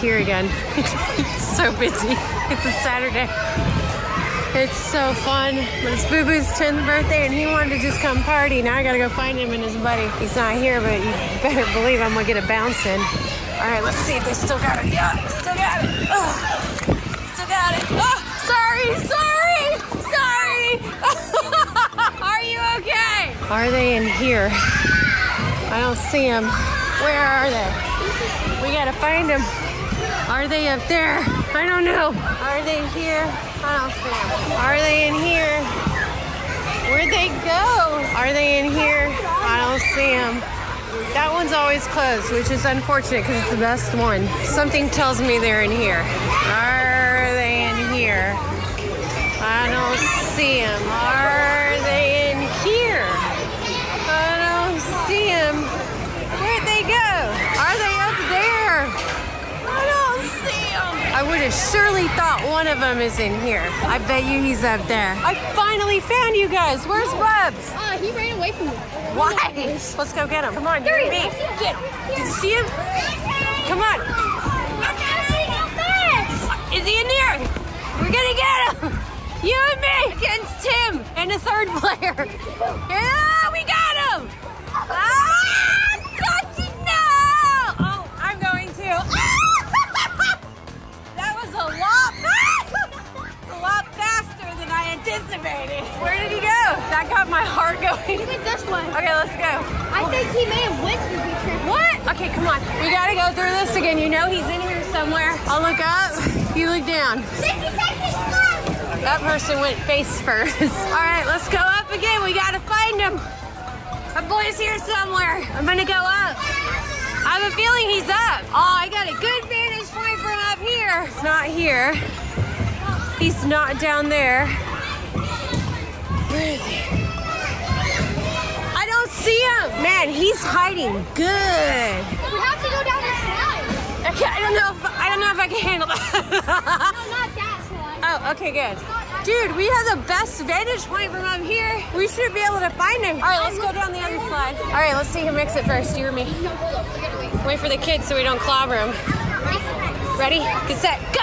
here again. It's so busy. It's a Saturday. It's so fun. But it's Boo Boo's 10th birthday and he wanted to just come party. Now I gotta go find him and his buddy. He's not here, but you better believe I'm gonna get a bounce in. All right, let's see if they still got it. Yeah, still got it. Oh, still got it. Oh, sorry. Are you okay? Are they in here? I don't see them. Where are they? We gotta find them. Are they up there? I don't know. Are they here? I don't see them. Are they in here? Where'd they go? Are they in here? I don't see them. That one's always closed, which is unfortunate because it's the best one. Something tells me they're in here. Are they in here? I don't see them. Are they in here? I don't see them. Where'd they go? Are they up there? I don't see them. I would have surely thought one of them is in here. I bet you he's up there. I finally found you guys. Where's Bubs? He ran away from me. Why? Let's go get him. Come on, there you and me. Get him. Did you see him? Come on. Is he in there? We're gonna get him. You and me against Tim and a third player. Yeah, we got him. Ah, gotcha, no! Oh, I'm going to. Ah! That was a lot faster than I anticipated. Where did he go? That got my heart going. He went this way. Okay, let's go. I think he may have went to the trip. What? Okay, come on. We gotta go through this again. You know he's in here somewhere. I'll look up. You look down. That person went face first. All right, let's go up again. We gotta find him. My boy's here somewhere. I'm gonna go up. I have a feeling he's up. Oh, I got a good vantage point from up here. He's not here. He's not down there. Where is he? I don't see him. Man, he's hiding good. You have to go down the slide. Okay, I don't know if I can handle that. No, not that slide. Oh, okay, good. Dude, we have the best vantage point from up here. We should be able to find him. All right, let's go down the other slide. All right, let's see who makes it first, you or me. No, hold up, we gotta wait. Wait for the kids so we don't clobber him. Ready? Get set. Go.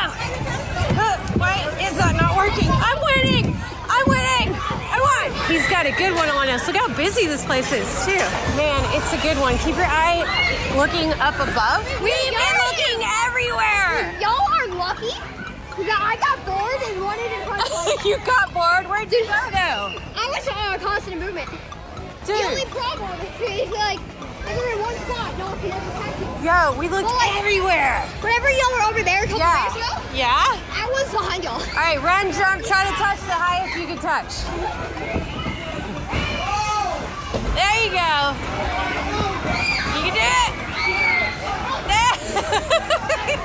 Why is that not working? I'm winning. I'm winning. I won. He's got a good one on us. Look how busy this place is, too. Man, it's a good one. Keep your eye looking up above. We've been looking everywhere. Y'all are lucky. Yeah, I got bored and wanted to find bored. You got bored? Where'd you go, though? I was on a constant movement. Dude. The only problem is, like, I were in one spot. No, he doesn't catch you. Yo, we looked everywhere. Whenever y'all were over there a couple days ago, I was behind y'all. All right, run, jump, try to touch the highest you can touch. There you go. You can do it.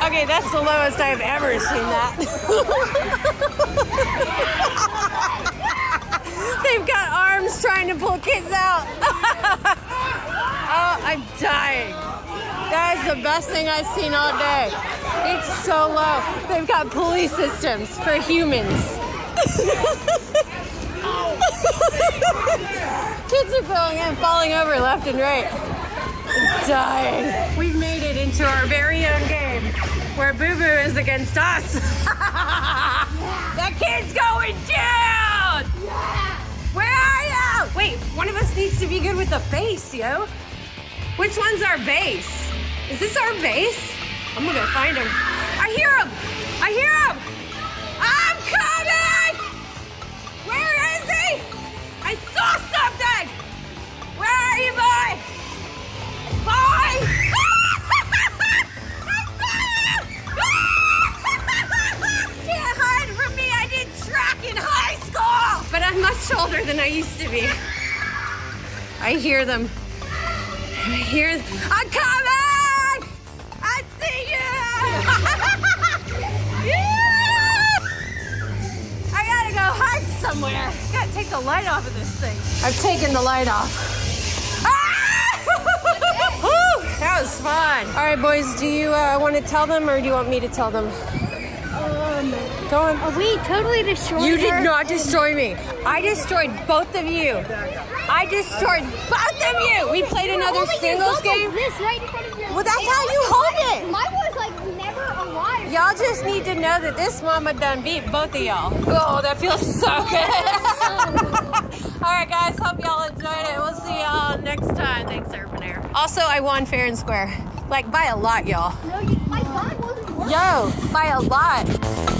Okay, that's the lowest I've ever seen that. They've got arms trying to pull kids out. Oh, I'm dying. That is the best thing I've seen all day. It's so low. They've got police systems for humans. Kids are falling over left and right. I'm dying. We've made it into our very own game where Boo Boo is against us. That kid's going down! Yeah. Where are you? Wait, one of us needs to be good with the base, yo. Which one's our base? Is this our base? I'm gonna go find him. I hear him! I hear him! I'm coming! Where is he? I saw something! Where are you, boy? Boy! But I'm much older than I used to be. I hear them. I'm coming! I see you! Yeah! I gotta go hide somewhere. I gotta take the light off of this thing. I've taken the light off. Ah! That was fun. All right, boys, do you want to tell them or do you want me to tell them? Go on. Oh, we totally destroyed you. Did not destroy me. I destroyed both of you. We played another another singles game? Like this right in front of your well, that's how you hold it. Mine was like never alive. Y'all just need to know that this mama done beat both of y'all. Oh, that feels so good. So all right, guys. Hope y'all enjoyed it. We'll see y'all next time. Thanks, Urban Air. Also, I won fair and square. Like, by a lot, y'all. No, my God wasn't working. Yo, by a lot.